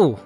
Oh.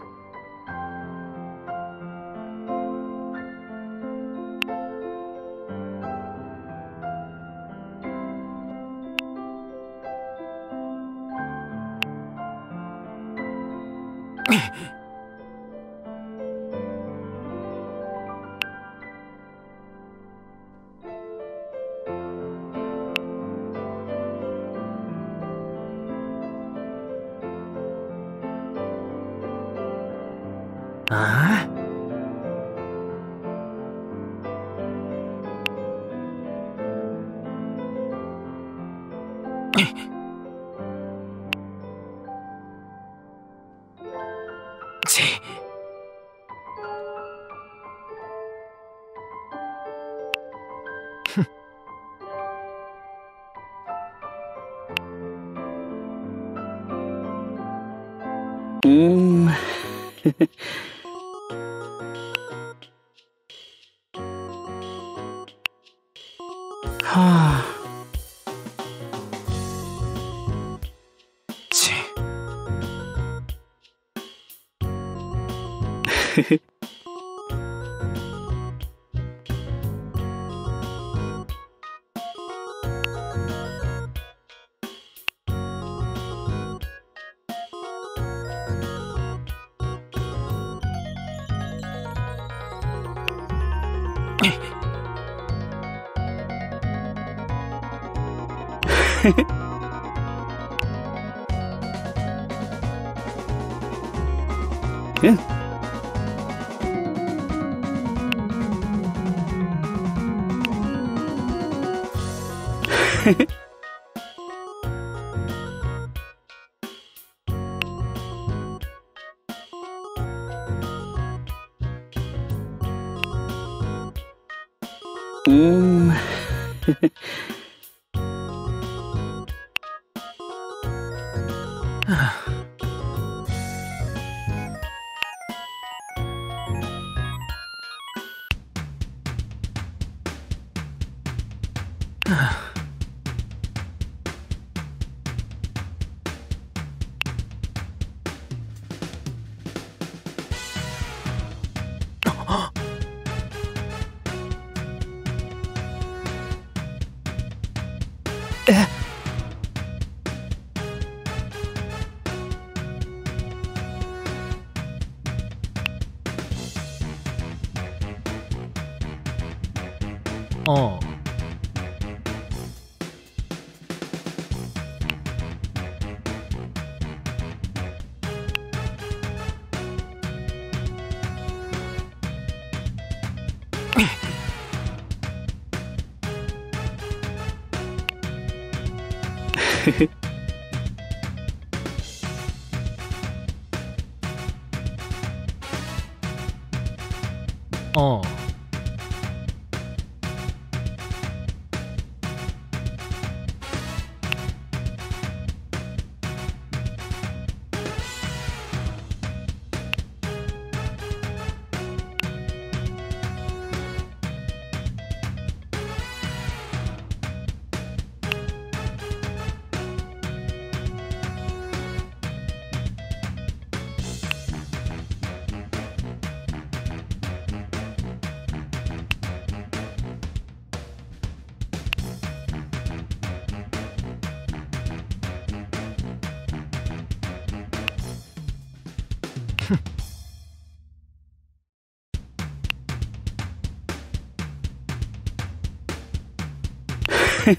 Ah.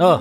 Oh.